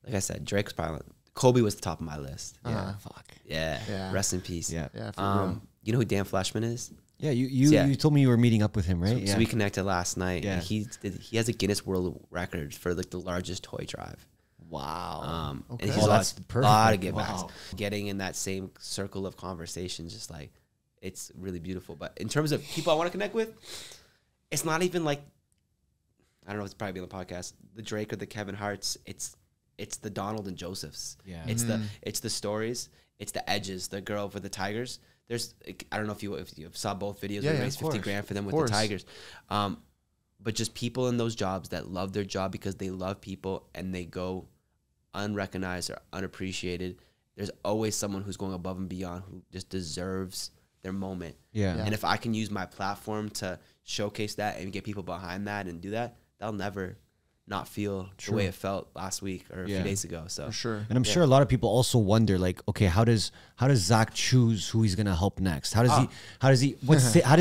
Like I said, Drake's probably... Kobe was the top of my list. Yeah, fuck. Yeah, rest in peace. Yeah, for real. You know who Dan Fleshman is? Yeah, you told me you were meeting up with him, right? So we connected last night. Yeah. And he has a Guinness World Record for like the largest toy drive. Wow. And he's lost a lot of givebacks. Wow. Getting in that same circle of conversation, just like... It's really beautiful. But in terms of people I want to connect with, it's not even like, I don't know, it's probably on the podcast, the Drake or the Kevin Harts. It's the Donald and Josephs. Yeah. It's the stories. It's the edges. The girl for the Tigers. There's, I don't know if you saw both videos. Yeah, we raised 50 grand for them with the Tigers. But just people in those jobs that love their job because they love people and they go unrecognized or unappreciated. There's always someone who's going above and beyond who just deserves their moment. Yeah. And if I can use my platform to showcase that and get people behind that and do that, they'll never not feel the way it felt last week or a few days ago. So for sure. And I'm sure a lot of people also wonder, like, okay, how does Zach choose who he's gonna help next? How does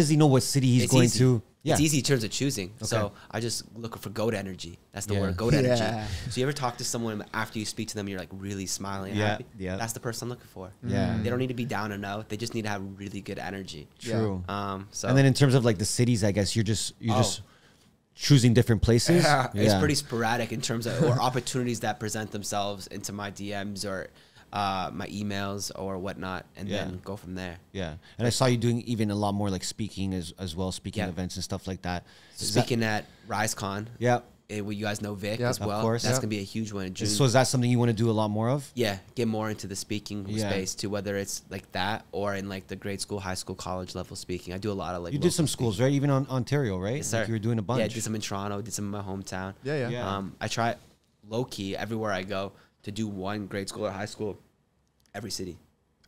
he know what city he's going to? Yeah. It's easy in terms of choosing. Okay. So I just look for goat energy. That's the word, goat energy. So you ever talk to someone after you speak to them, you're like really smiling and happy? Yeah. That's the person I'm looking for. Yeah. They don't need to be down and out. They just need to have really good energy. True. So and then in terms of like the cities, I guess you're just choosing different places. It's pretty sporadic in terms of or opportunities that present themselves into my DMs or my emails or whatnot, and then go from there. Yeah. And I saw you doing even a lot more like speaking as well, speaking events and stuff like that. Speaking at RiseCon. Yeah. You guys know Vic as well. Of course. That's going to be a huge one in June. So is that something you want to do a lot more of? Yeah. Get more into the speaking space too, whether it's like that or in like the grade school, high school, college level speaking. I do a lot of like. You did some schools, right? Even on Ontario, right? Yes, sir. Like you were doing a bunch. Yeah, I did some in Toronto. Did some in my hometown. Yeah, yeah. I try low-key everywhere I go to do one grade school or high school every city.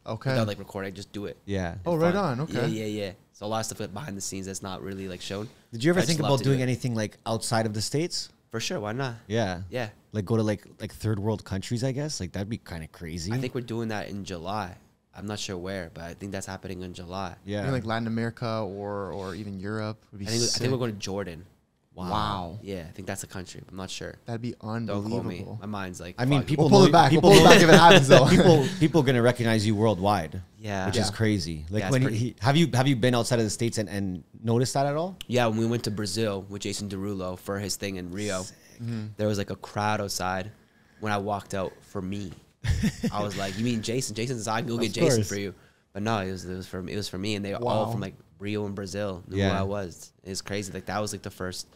Okay. Without like recording, just do it. Yeah. Oh, right on. Okay. Yeah, yeah, yeah. So a lot of stuff like behind the scenes that's not really like shown. Did you ever think about doing anything like outside of the States? For sure, why not? Yeah. Yeah. Like go to like third world countries, I guess. Like that'd be kind of crazy. I think we're doing that in July. I'm not sure where, but I think that's happening in July. Yeah. I mean, like Latin America or even Europe would be sick. I think we're going to Jordan. Wow. Yeah, I think that's a country. I'm not sure. That'd be unbelievable. Don't call me. My mind's like, I mean, people pull it back. People pull it back if it happens, though. People are gonna recognize you worldwide. Yeah, which is crazy. Like, when have you been outside of the States and noticed that at all? Yeah, when we went to Brazil with Jason Derulo for his thing in Rio, there was like a crowd outside. When I walked out for me, I was like, "You mean Jason? Jason's inside. Go get Jason for you." But no, it was for me. It was for me, and they were all from like Rio and Brazil. Knew who I was. It's crazy. Like that was like the first.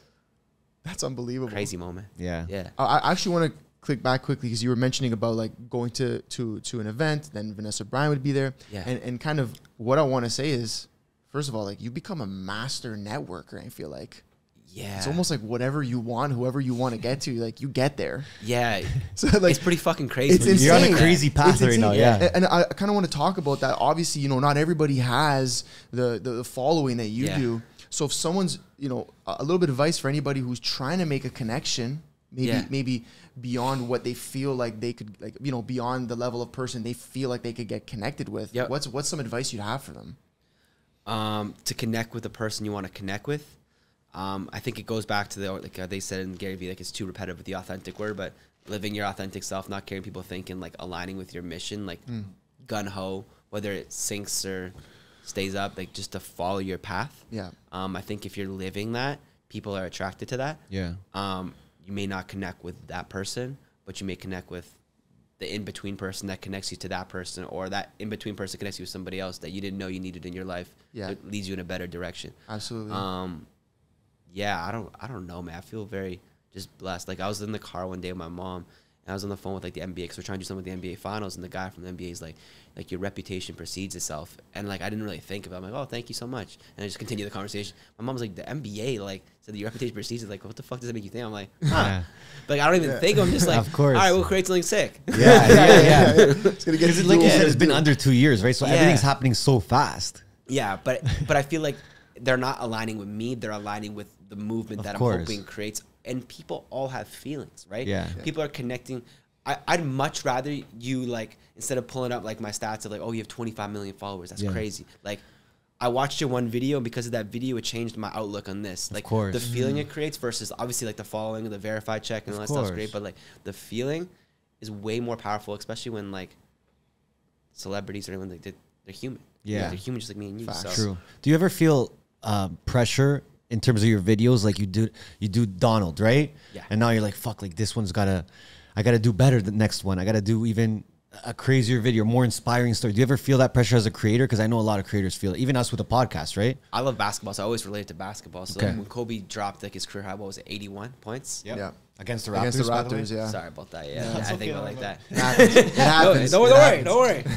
That's unbelievable. Crazy moment. Yeah. Yeah. I actually want to click back quickly because you were mentioning about like going to an event, then Vanessa Bryant would be there. Yeah. And kind of what I want to say is, first of all, like you become a master networker, I feel like. Yeah. It's almost like whatever you want, whoever you want to get to, like you get there. Yeah. So like it's pretty fucking crazy. It's insane. You're on a crazy path right now. Yeah. And I kind of want to talk about that. Obviously, you know, not everybody has the following that you do. So if someone's, you know, a little bit of advice for anybody who's trying to make a connection, maybe beyond what they feel like they could, like, you know, beyond the level of person they feel like they could get connected with. Yep. What's some advice you'd have for them? To connect with the person you want to connect with. I think it goes back to the, like they said in Gary V, like it's too repetitive with the authentic word, but living your authentic self, not caring people thinking, like aligning with your mission, like gung-ho, whether it sinks or stays up, like just to follow your path. Yeah. I think if you're living that, people are attracted to that. Yeah. You may not connect with that person, but you may connect with the in-between person that connects you to that person, or that in-between person connects you with somebody else that you didn't know you needed in your life. Yeah. It leads you in a better direction. Absolutely. Yeah, I don't know, man. I feel very just blessed. Like I was in the car one day with my mom, and I was on the phone with like the NBA because we're trying to do something with the NBA Finals, and the guy from the NBA is like your reputation precedes itself, and like I didn't really think about it. I'm like, oh, thank you so much, and I just continued the conversation. My mom was like, the NBA like said that your reputation precedes it. Like, what the fuck does that make you think? I'm like, huh? Like I don't even think. I'm just like, of course. All right, we'll create something sick. Yeah, yeah. It's gonna get it, like you said, it's been under 2 years, right? So everything's happening so fast. Yeah, but I feel like they're not aligning with me. They're aligning with the movement that I'm hoping creates. And people all have feelings, right? Yeah. People are connecting. I'd much rather you, like, instead of pulling up, like, my stats of, like, oh, you have 25 million followers. That's crazy. Like, I watched your one video, and because of that video, it changed my outlook on this. Like, the feeling it creates versus, obviously, like, the following and the verified check and all that stuff's great. But, like, the feeling is way more powerful, especially when, like, celebrities or anyone, like, they're human. Yeah. They're human just like me and you. So. True. Do you ever feel pressure in terms of your videos, like you do Donald, right? Yeah. And now you're like, fuck, like this one's gotta, I gotta do better the next one. I gotta do even a crazier video, more inspiring story. Do you ever feel that pressure as a creator? Because I know a lot of creators feel it, even us with the podcast, right? I love basketball, so I always relate to basketball. So like when Kobe dropped like his career high, what was it, 81 points? Yep. Yeah. Against the Raptors. Against the Raptors, yeah. Sorry about that. Yeah, no, I think about like that. It happens. No, don't worry. So when he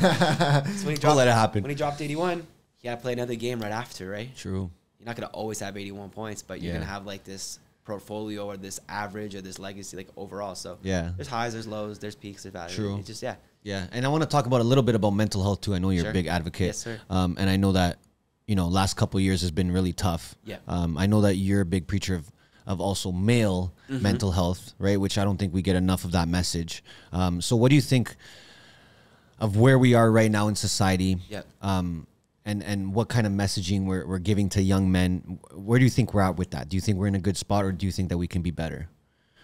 dropped, don't let it happen. When he dropped 81, he had to play another game right after, right? True. You're not going to always have 81 points, but you're going to have like this portfolio or this average or this legacy, like overall. So yeah, there's highs, there's lows, there's peaks, there's value. True. It's just, yeah. Yeah. And I want to talk about a little bit about mental health too. I know you're a big advocate. Yes, sir. And I know that, you know, last couple of years has been really tough. Yeah. I know that you're a big preacher of also male mental health, right? Which I don't think we get enough of that message. So what do you think of where we are right now in society? Yeah. And what kind of messaging we're giving to young men? Where do you think we're at with that? Do you think we're in a good spot, or do you think that we can be better?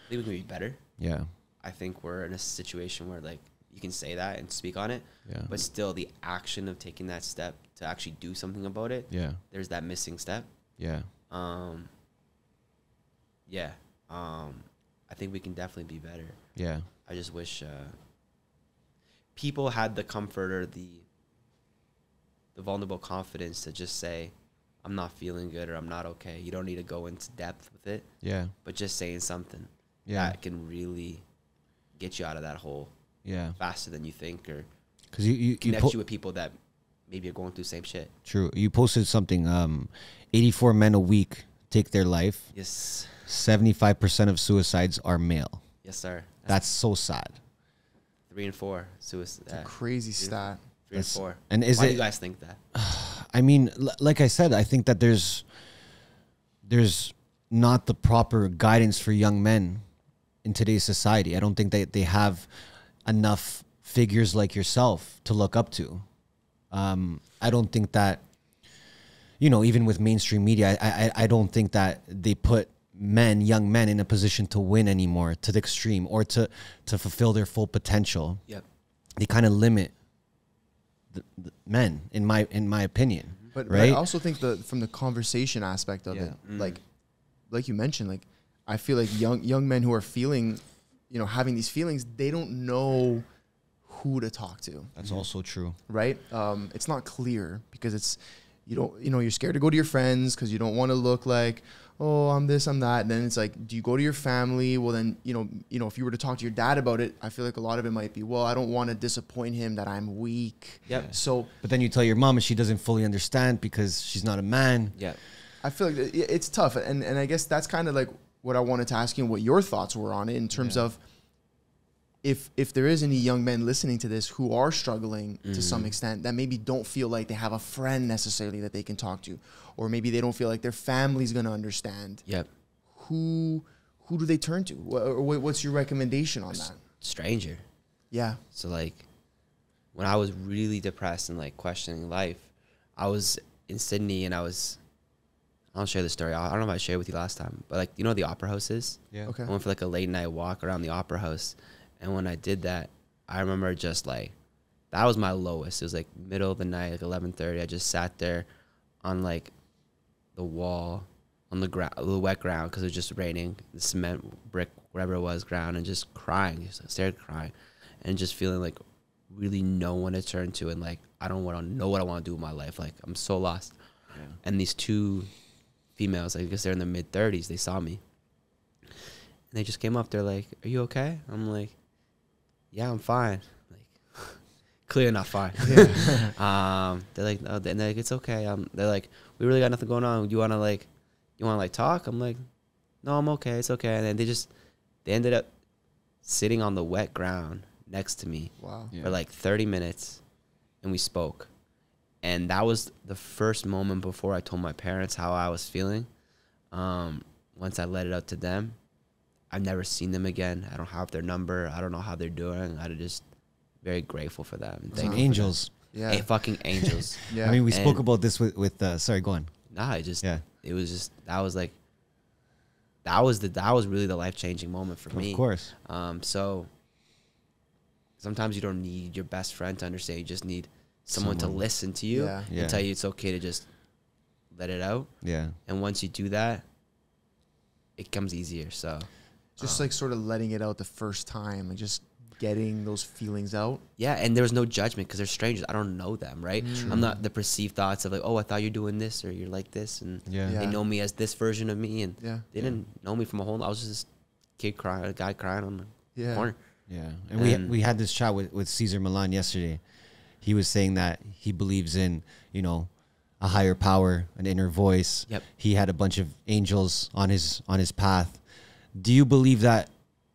I think we can be better. Yeah. I think we're in a situation where like you can say that and speak on it, but still the action of taking that step to actually do something about it. Yeah. There's that missing step. Yeah. I think we can definitely be better. Yeah. I just wish people had the comfort or the vulnerable confidence to just say, I'm not feeling good or I'm not okay. You don't need to go into depth with it. Yeah. But just saying something. Yeah. That can really get you out of that hole. Yeah. Faster than you think, or because you connect you with people that maybe are going through the same shit. True. You posted something, 84 men a week take their life. Yes. 75% of suicides are male. Yes, sir. That's so sad. 3 in 4 suicide. Crazy stat. 3 and 4. And is it? Why do you guys think that? I mean, like I said, I think that there's not the proper guidance for young men in today's society. I don't think that they have enough figures like yourself to look up to. I don't think that, you know, even with mainstream media, I don't think that they put men, young men, in a position to win anymore, to the extreme, or to fulfill their full potential. Yep. They kind of limit the men, in my opinion. But, right? But I also think from the conversation aspect of it, like you mentioned, like I feel like young men who are feeling, you know, having these feelings, they don't know who to talk to. That's also true. Right? It's not clear because it's, you're scared to go to your friends because you don't want to look like, oh, I'm this, I'm that. And then it's like, do you go to your family? Well, then, you know, if you were to talk to your dad about it, I feel like a lot of it might be, well, I don't want to disappoint him that I'm weak. Yep. So, but then you tell your mom and she doesn't fully understand because she's not a man. Yeah. I feel like it's tough. And I guess that's kind of like what I wanted to ask you and what your thoughts were on it in terms of if there is any young men listening to this who are struggling to some extent that maybe don't feel like they have a friend necessarily that they can talk to, or maybe they don't feel like their family's going to understand. Yep. Who do they turn to? What's your recommendation on that? Stranger. Yeah. So like when I was really depressed and like questioning life, I was in Sydney and I'll share this story. I don't know if I shared with you last time, but like, you know what the Opera House is? Yeah. Okay. I went for like a late night walk around the Opera House. And when I did that, I remember just like, that was my lowest. It was like middle of the night, like 11:30. I just sat there on like the wall, on the ground, the wet ground, because it was just raining, the cement, brick, whatever it was, ground, and just crying, just like started crying, and just feeling like really no one to turn to, and like, I don't want to know what I want to do with my life. Like, I'm so lost. Yeah. And these two females, I guess they're in their mid-30s, they saw me. And they just came up, they're like, are you okay? I'm like, yeah, I'm fine. Like, clearly not fine. Yeah. They're like, no, they're like, it's okay. They're like, we really got nothing going on. You wanna like talk? I'm like, no, I'm okay. It's okay. And then they ended up sitting on the wet ground next to me. Wow. Yeah. For like 30 minutes, and we spoke. And that was the first moment before I told my parents how I was feeling. Once I let it out to them, I've never seen them again. I don't have their number. I don't know how they're doing. I'm just very grateful for them. Some angels. Yeah. Hey, fucking angels. Yeah. I mean, we spoke about this with sorry, go on. Nah, it was just, that was really the life-changing moment for me. Of course. So sometimes you don't need your best friend to understand. You just need someone to listen to you and tell you it's okay to just let it out. Yeah. And once you do that, it comes easier, so. Just like sort of letting it out the first time and just getting those feelings out. Yeah, and there was no judgment because they're strangers. I don't know them, right? True. I'm not the perceived thoughts of like, oh, I thought you're doing this or you're like this. And they know me as this version of me. And they didn't know me from a whole, I was just this kid crying, a guy crying on the corner. Yeah, and we had this chat with Cesar Milan yesterday. He was saying that he believes in, you know, a higher power, an inner voice. Yep. He had a bunch of angels on his path. Do you believe that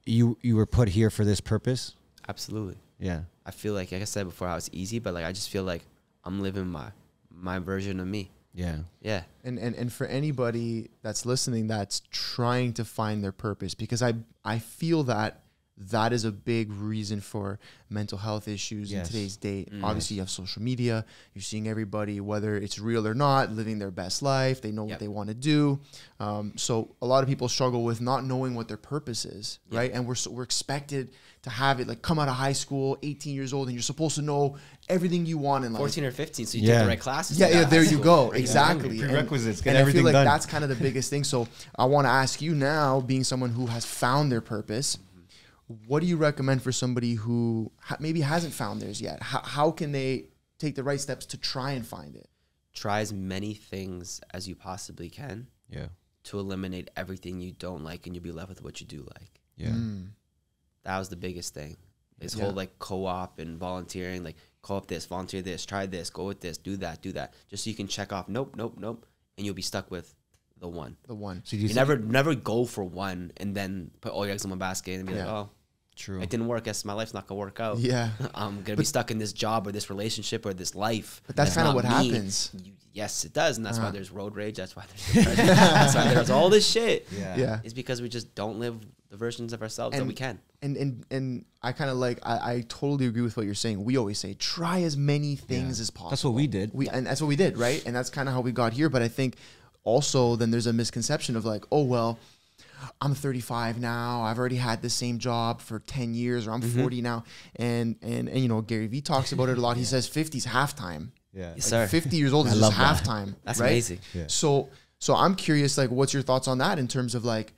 you were put here for this purpose? Absolutely. Yeah. I feel like I said before, I was easy, but like I just feel like I'm living my version of me. Yeah. Yeah. And for anybody that's listening that's trying to find their purpose, because I feel that is a big reason for mental health issues in today's day. Obviously, you have social media. You're seeing everybody, whether it's real or not, living their best life. They know what they want to do. So a lot of people struggle with not knowing what their purpose is, right? And we're expected to have it, like, come out of high school, 18 years old, and you're supposed to know everything you want in life. 14 or 15, so you take the right classes. Yeah, there you go. Exactly. Prerequisites. Get everything done. I feel like that's kind of the biggest thing. So I want to ask you now, being someone who has found their purpose, What do you recommend for somebody who maybe hasn't found theirs yet? How can they take the right steps to try and find it? Try as many things as you possibly can. Yeah. To eliminate everything you don't like, and you'll be left with what you do like. Yeah. Mm. That was the biggest thing. This whole like co-op and volunteering, like co-op this, volunteer this, try this, go with this, do that, do that. Just so you can check off, nope, nope, nope. And you'll be stuck with the one. The one. So you never go for one and then put all your eggs in one basket and be like, oh, true, it didn't work. I guess my life's not gonna work out. Yeah. I'm gonna be stuck in this job or this relationship or this life. But that's kind of what happens. Yes, it does. And that's why there's road rage. That's why there's that's why there's all this shit. Yeah. It's because we just don't live the versions of ourselves that we can. And I kind of like, I totally agree with what you're saying. We always say, try as many things as possible. That's what we did. And that's what we did, right? And that's kind of how we got here. But I think also then there's a misconception of like, oh, well, I'm 35 now. I've already had the same job for 10 years, or I'm 40 now. And you know, Gary V talks about it a lot. He says 50's halftime. Yeah. Yes, like 50 years old is just halftime. That's right? Amazing. Yeah. So I'm curious, like, what's your thoughts on that in terms of like,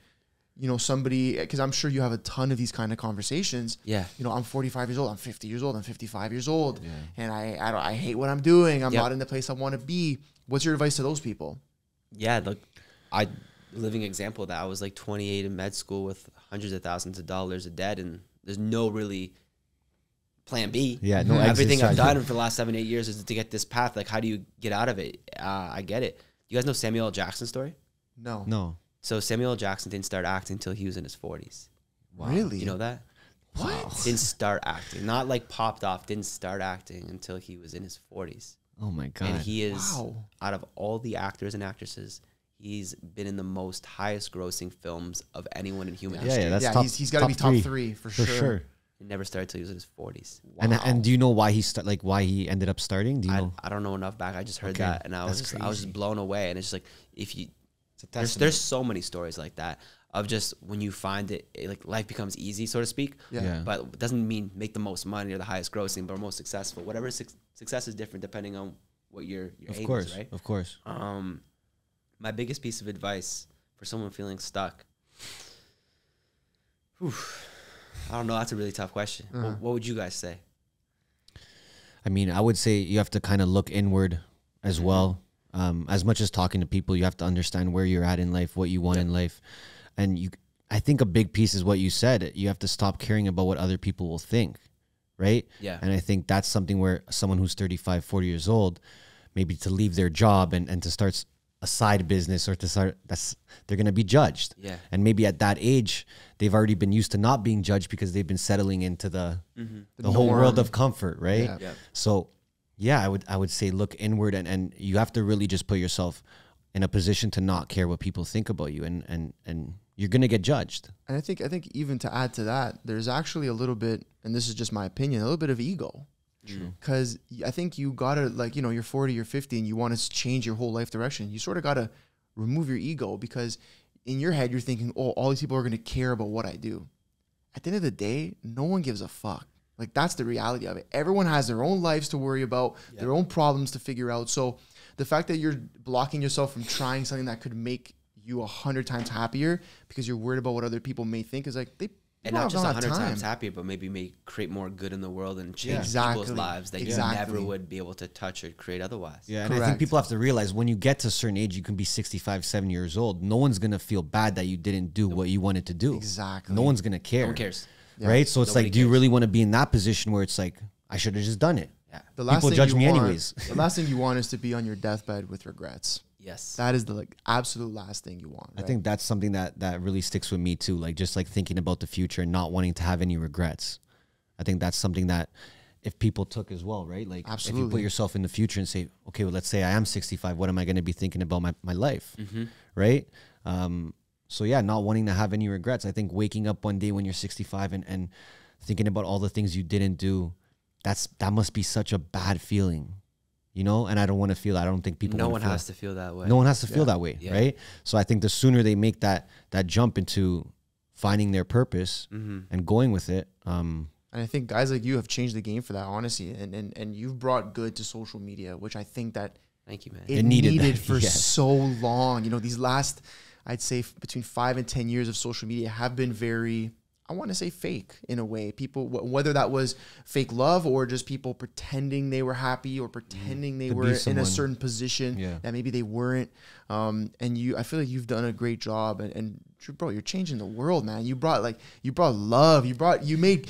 you know, somebody, because I'm sure you have a ton of these kind of conversations. Yeah. You know, I'm 45 years old. I'm 50 years old. I'm 55 years old. Yeah. And I hate what I'm doing. I'm not in the place I want to be. What's your advice to those people? Yeah. Look, living example of that, I was like 28 in med school with hundreds of thousands of dollars of debt, and there's no really plan B. Yeah, no. Everything I've done for the last 7-8 years is to get this path. Like, how do you get out of it? I get it. You guys know Samuel L. Jackson's story? No. No. So Samuel L. Jackson didn't start acting until he was in his 40s. Wow. Really? You know that? What? Wow. Didn't start acting. Not like popped off. Didn't start acting until he was in his 40s. Oh my God. And he is, out of all the actors and actresses, he's been in the most highest grossing films of anyone in human history. Yeah, that's top, he's got to be top three for sure. He never started till he was in his 40s. Wow. And do you know why he ended up starting? Do you know? I don't know enough back. I just heard that, and I was just blown away. And it's just like, if you, there's so many stories like that of just when you find it like life becomes easy, so to speak. Yeah. But it doesn't mean make the most money or the highest grossing, but most successful. Whatever success is different depending on what your aim is, right? Of course. My biggest piece of advice for someone feeling stuck. Whew, I don't know. That's a really tough question. What would you guys say? I mean, I would say you have to kind of look inward as well. As much as talking to people, you have to understand where you're at in life, what you want in life. And I think a big piece is what you said. You have to stop caring about what other people will think, right? Yeah. And I think that's something where someone who's 35, 40 years old, maybe to leave their job and to start a side business or to start, they're going to be judged. Yeah. And maybe at that age, they've already been used to not being judged because they've been settling into the whole world of comfort. Right. Yeah. Yeah. So yeah, I would say look inward, and you have to really just put yourself in a position to not care what people think about you, and you're going to get judged. And I think even to add to that, there's actually a little bit, and this is just my opinion, a little bit of ego. True. Because I think you gotta, like, you know, you're 40, you're 50, and you want to change your whole life direction. You sort of gotta remove your ego, because in your head you're thinking, oh, all these people are gonna care about what I do. At the end of the day, no one gives a fuck. Like, that's the reality of it. Everyone has their own lives to worry about, their own problems to figure out. So the fact that you're blocking yourself from trying something that could make you 100 times happier because you're worried about what other people may think is like, and not just 100 times happier, but maybe may create more good in the world and change people's lives that you never would be able to touch or create otherwise. Yeah, and I think people have to realize when you get to a certain age, you can be 65, 70 years old. No one's going to feel bad that you didn't do what you wanted to do. Exactly. No one's going to care. No one cares. Yeah. Right? So it's like, do you really want to be in that position where it's like, I should have just done it? Yeah. The last people judge me anyways. The last thing you want is to be on your deathbed with regrets. Yes. That is the absolute last thing you want. Right? I think that's something that really sticks with me too. Like, just like thinking about the future and not wanting to have any regrets. I think that's something that if people took as well, right? Like, absolutely. If you put yourself in the future and say, okay, well, let's say I am 65. What am I going to be thinking about my life? Mm-hmm. Right. So yeah, not wanting to have any regrets. I think waking up one day when you're 65 and thinking about all the things you didn't do, that must be such a bad feeling. You know, and I don't want to feel that. I don't think people. No one has to feel that way. No one has to feel that way, right? So I think the sooner they make that jump into finding their purpose and going with it. And I think guys like you have changed the game for that, honestly, and you've brought good to social media, which I think that. Thank you, man. It needed for so long. You know, these last, I'd say between 5 and 10 years of social media have been very I want to say fake in a way. People, whether that was fake love or just people pretending they were happy or pretending they were in a certain position that maybe they weren't. And I feel like you've done a great job. And bro, you're changing the world, man. You brought love. You made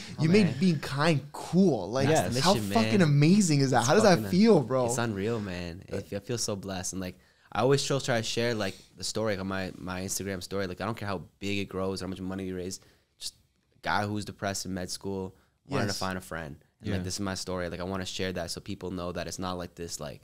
being kind cool. Like, how fucking amazing is that? How does that feel, bro? It's unreal, man. I feel so blessed. And like, I always try to share like the story on my Instagram story. Like, I don't care how big it grows or how much money you raise. Guy who's depressed in med school, wanted to find a friend. And like, this is my story. Like, I want to share that so people know that it's not like this, like,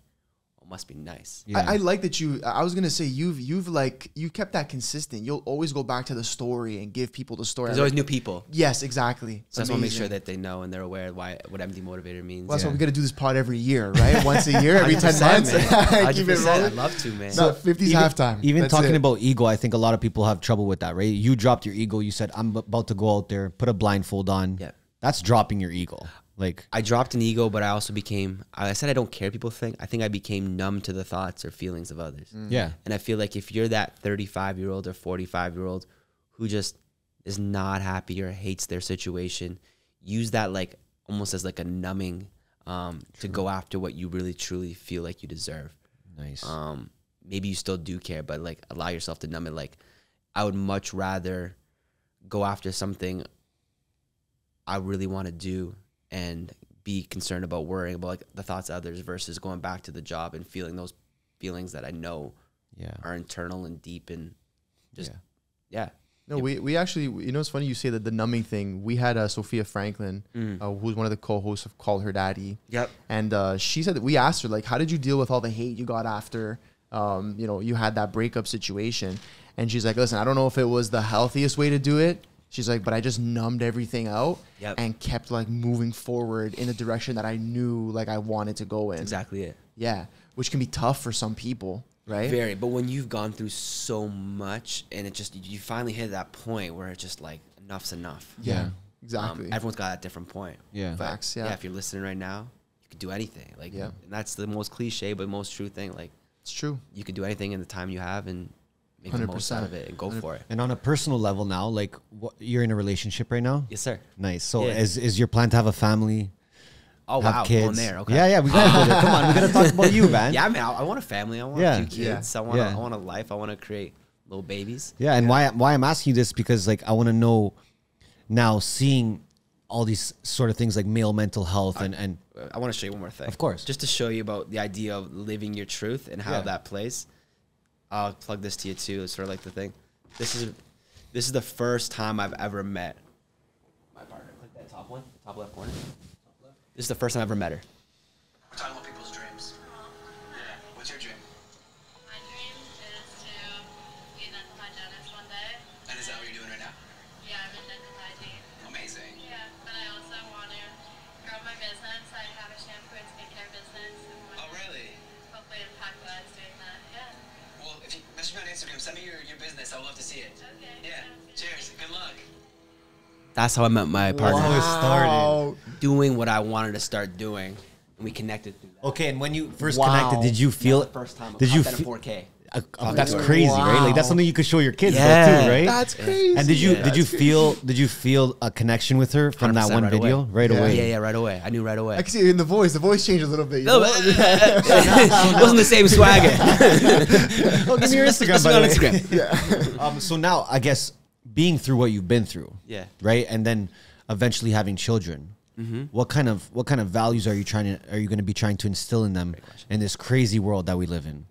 oh, must be nice. Yeah. I like that you, I was going to say, you kept that consistent. You'll always go back to the story and give people the story. There's always new people. Yes, exactly. So that's why I make sure that they know and they're aware of what MD Motivator means. Well, that's why we got to do this pod every year, right? Once a year, every 10 months. Keep it rolling. I'd love to, man. No, 50s halftime. Even talking about ego, I think a lot of people have trouble with that, right? You dropped your ego. You said, I'm about to go out there, put a blindfold on. Yeah. That's dropping your ego. Like, I dropped an ego, but I also became, I said I don't care people think. I think I became numb to the thoughts or feelings of others. Yeah. And I feel like if you're that 35-year-old or 45-year-old who just is not happy or hates their situation, use that like almost as like a numbing to go after what you really truly feel like you deserve. Nice. Maybe you still do care, but like allow yourself to numb it. Like, I would much rather go after something I really want to do and be concerned about worrying about like the thoughts of others versus going back to the job and feeling those feelings that I know are internal and deep and just, No, we actually, you know, it's funny you say that the numbing thing. We had Sophia Franklin, who's one of the co-hosts of Call Her Daddy. Yep. And she said that we asked her, like, how did you deal with all the hate you got after, you know, you had that breakup situation? And she's like, listen, I don't know if it was the healthiest way to do it. She's like, but I just numbed everything out and kept like moving forward in the direction that I knew like I wanted to go in. That's exactly it. Yeah. Which can be tough for some people, right? Very. But when you've gone through so much and it just, you finally hit that point where it's just like, enough's enough. Yeah. Exactly. Everyone's got that different point. Yeah. Facts. Yeah. If you're listening right now, you could do anything. Like, and that's the most cliche, but most true thing. Like, it's true. You could do anything in the time you have and make the most out of it and go for it. And on a personal level now, like, what, you're in a relationship right now? Yes, sir. Nice. So is your plan to have a family? Oh, wow. Kids? There. Okay. Yeah, yeah. We gotta go there. Come on. We got to talk about you, man. Yeah, I mean, I want a family. I want a few kids. I want a life. I want to create little babies. Yeah, and why I'm asking you this because, like, I want to know now seeing all these sort of things like male mental health and I want to show you one more thing. Of course. Just to show you about the idea of living your truth and how that plays. I'll plug this to you too. It's sort of like the thing. This is the first time I've ever met my partner. Click that top one, the top left corner. Top left. This is the first time I've ever met her. We're talking about people's dreams. Yeah. What's your dream? My dream is to be an endocrinologist one day. And is that what you're doing right now? Yeah, I'm in endocrinology. Amazing. Yeah, but I also want to grow my business. I have a shampoo and skincare business. And oh, really? Hopefully impact what I was doing that. Yeah. Well, if you message me on Instagram, send me your business. I would love to see it. Okay. Yeah. Cheers. Good luck. That's how I met my partner. Wow. Started doing what I wanted to start doing, and we connected through that. Okay. And when you first connected, did you feel it? First time. Did you feel 4K? That's crazy, right? Like, that's something you could show your kids too, right? That's crazy. And did you feel a connection with her from that one video right away? Yeah, right away. I knew right away. I can see in the voice. The voice changed a little bit. It wasn't the same swagger. Oh, give me your Instagram, by the way. So now, I guess being through what you've been through, right, and then eventually having children. What kind of values are you going to be trying to instill in them in this crazy world that we live in?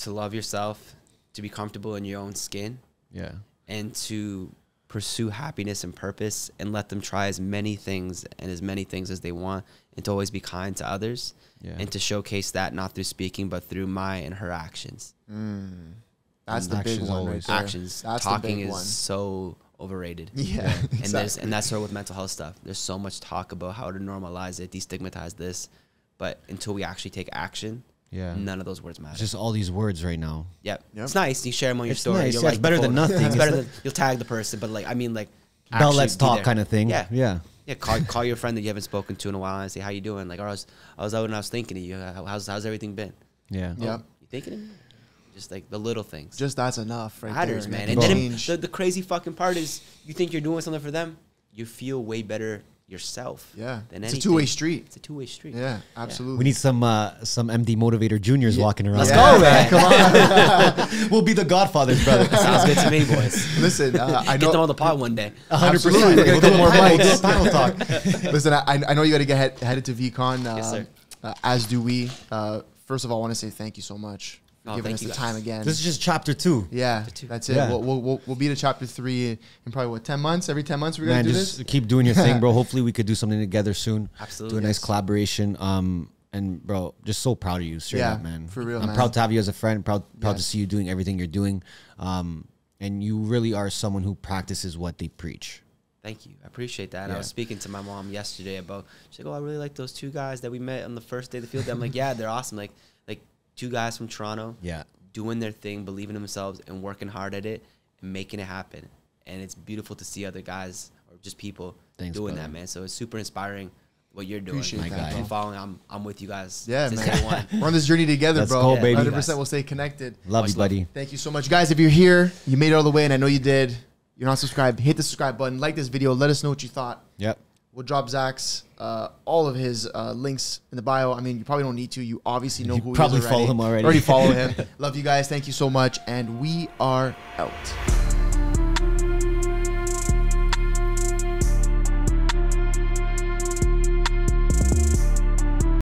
To love yourself, to be comfortable in your own skin, and to pursue happiness and purpose, and let them try as many things as they want, and to always be kind to others, and to showcase that not through speaking but through my and her actions. That's the big one. Right there. Actions. Talking is so overrated. Yeah, exactly. and that's sort of with mental health stuff. There's so much talk about how to normalize it, destigmatize this, but until we actually take action. Yeah, none of those words matter. It's just all these words right now. Yep. It's nice. You share them on your story. Nice. It's better than nothing. It's better than you'll tag the person, but like, I mean, like, now let's talk kind of thing. Yeah. Call your friend that you haven't spoken to in a while and say, "How you doing?" Like, or I was out and I was thinking of you. How's everything been? Yeah. Oh, you thinking of me? Just like the little things. Just that's enough, right? Matters, man. And then the crazy fucking part is, you think you're doing something for them, you feel way better yourself. Yeah, than it's anything. A two-way street. It's a two-way street. Yeah, absolutely. Yeah. We need some MD Motivator juniors walking around. Let's go, man. Come on. We'll be the Godfathers, brother. Sounds good to me, boys. Listen, I know, get them on the pod one day. 100%. We'll do more mics. Panel talk. Listen, I know you got to get headed to VeeCon. Yes, sir. As do we. First of all, I want to say thank you so much. Giving us the time again. This is just chapter 2. Yeah, that's it. Yeah. We'll be to chapter 3 in probably what, 10 months. Every 10 months we're gonna do this. Keep doing your thing, bro. Hopefully we could do something together soon. Absolutely, do a nice collaboration. And bro, just so proud of you, straight up, man. For real, I'm proud to have you as a friend. Proud to see you doing everything you're doing. And you really are someone who practices what they preach. Thank you. I appreciate that. Yeah. I was speaking to my mom yesterday about. She's like, "Oh, I really like those 2 guys that we met on the first day of the field." I'm like, "Yeah, they're awesome." Like. 2 guys from Toronto, doing their thing, believing in themselves, and working hard at it, and making it happen. And it's beautiful to see other guys or just people doing that, man. So it's super inspiring what you're doing. Appreciate that, bro. I'm following. I'm with you guys. Yeah, man. We're on this journey together, bro. Let's go, baby. 100%. We'll stay connected. Love you, buddy. Thank you so much, guys. If you're here, you made it all the way, and I know you did. You're not subscribed. Hit the subscribe button. Like this video. Let us know what you thought. Yep. We'll drop Zach's, all of his links in the bio. I mean, you probably don't need to. You obviously know who he is already. You probably follow him already. Already follow him. Love you guys. Thank you so much. And we are out.